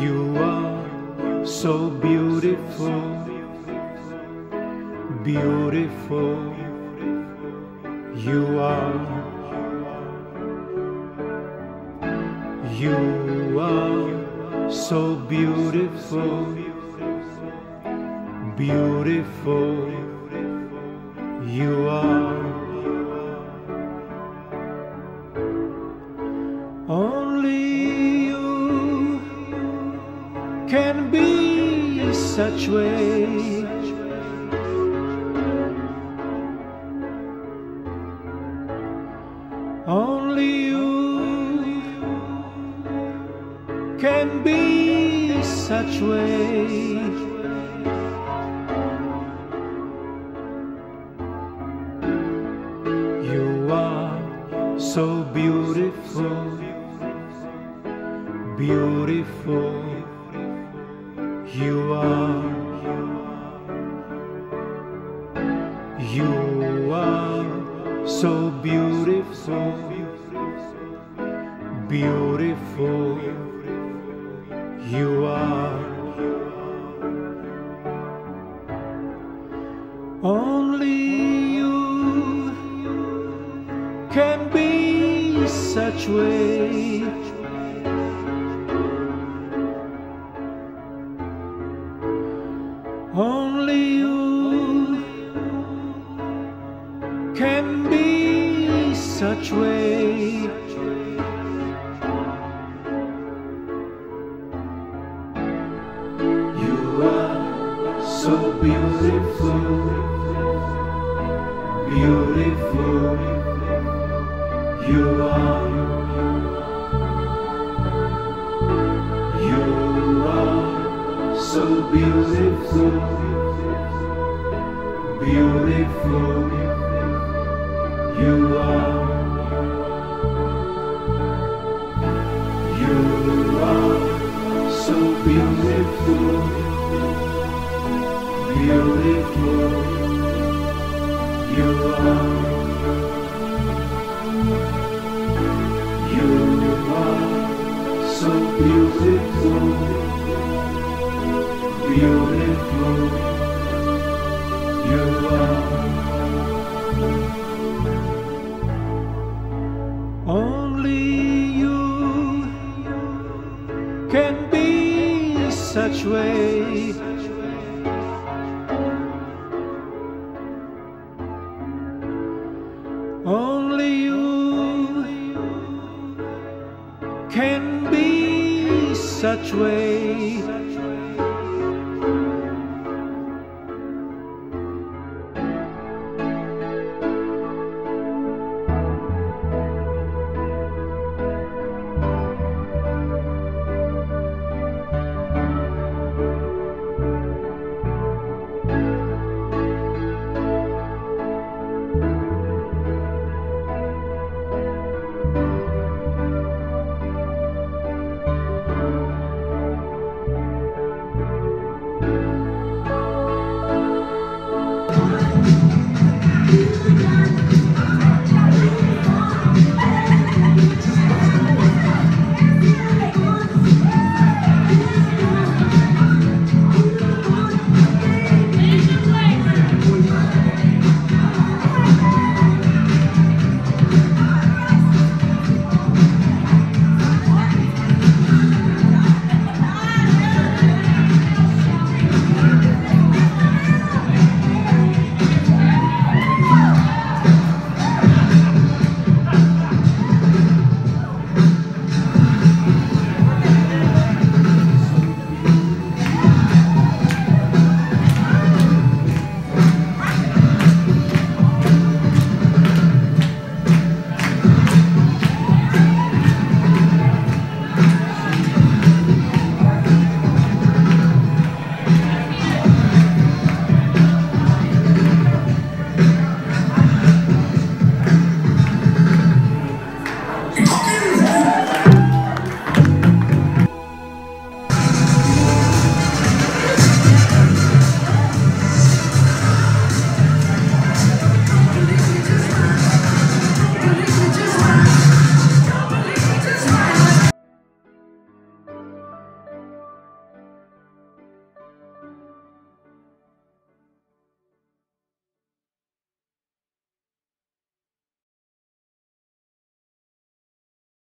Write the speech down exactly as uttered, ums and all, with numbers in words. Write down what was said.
You are so beautiful, beautiful you are. You are so beautiful, beautiful you are. Only you can be such way. Only you can be such way. You are so beautiful, beautiful you are. You are so beautiful, beautiful you are. Only you can be such way. Only you can be such way. You are so beautiful, beautiful you are. You are so beautiful, beautiful you are. You are so beautiful, beautiful you are. You are so beautiful, beautiful you are. Only you can be such way. Only you can be such way.